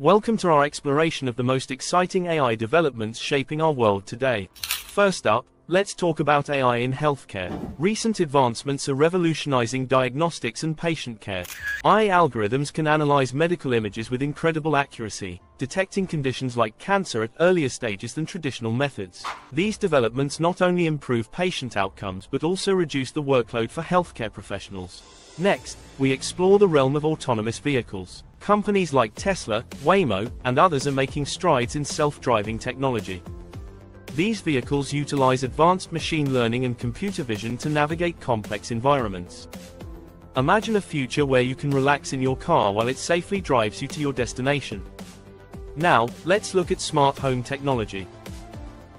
Welcome to our exploration of the most exciting AI developments shaping our world today. First up, let's talk about AI in healthcare. Recent advancements are revolutionizing diagnostics and patient care. AI algorithms can analyze medical images with incredible accuracy, detecting conditions like cancer at earlier stages than traditional methods. These developments not only improve patient outcomes but also reduce the workload for healthcare professionals. Next, we explore the realm of autonomous vehicles. Companies like Tesla, Waymo, and others are making strides in self-driving technology. These vehicles utilize advanced machine learning and computer vision to navigate complex environments. Imagine a future where you can relax in your car while it safely drives you to your destination. Now, let's look at smart home technology.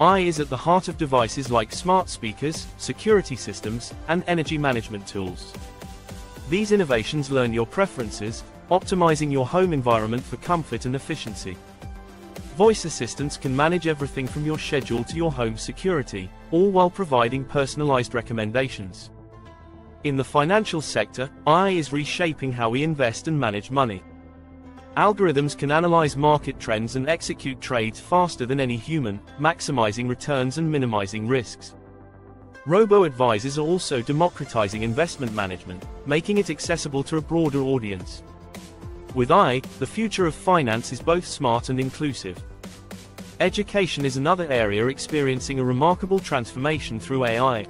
AI is at the heart of devices like smart speakers, security systems, and energy management tools. These innovations learn your preferences, optimizing your home environment for comfort and efficiency. Voice assistants can manage everything from your schedule to your home security, all while providing personalized recommendations. In the financial sector, AI is reshaping how we invest and manage money. Algorithms can analyze market trends and execute trades faster than any human, maximizing returns and minimizing risks. Robo-advisors are also democratizing investment management, making it accessible to a broader audience. With AI, the future of finance is both smart and inclusive. Education is another area experiencing a remarkable transformation through AI.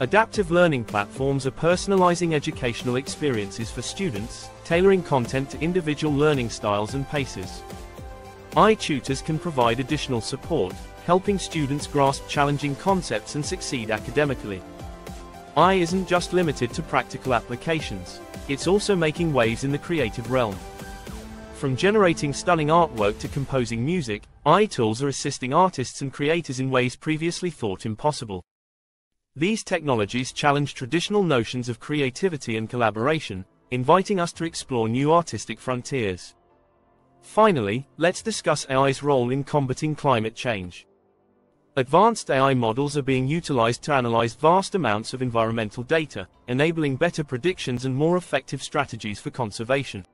Adaptive learning platforms are personalizing educational experiences for students, tailoring content to individual learning styles and paces. AI tutors can provide additional support, helping students grasp challenging concepts and succeed academically. AI isn't just limited to practical applications, it's also making waves in the creative realm. From generating stunning artwork to composing music, AI tools are assisting artists and creators in ways previously thought impossible. These technologies challenge traditional notions of creativity and collaboration, inviting us to explore new artistic frontiers. Finally, let's discuss AI's role in combating climate change. Advanced AI models are being utilized to analyze vast amounts of environmental data, enabling better predictions and more effective strategies for conservation.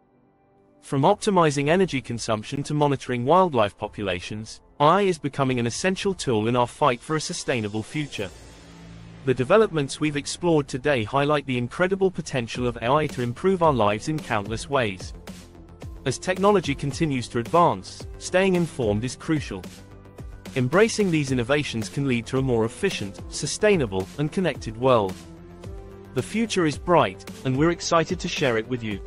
From optimizing energy consumption to monitoring wildlife populations, AI is becoming an essential tool in our fight for a sustainable future. The developments we've explored today highlight the incredible potential of AI to improve our lives in countless ways. As technology continues to advance, staying informed is crucial. Embracing these innovations can lead to a more efficient, sustainable, and connected world. The future is bright, and we're excited to share it with you.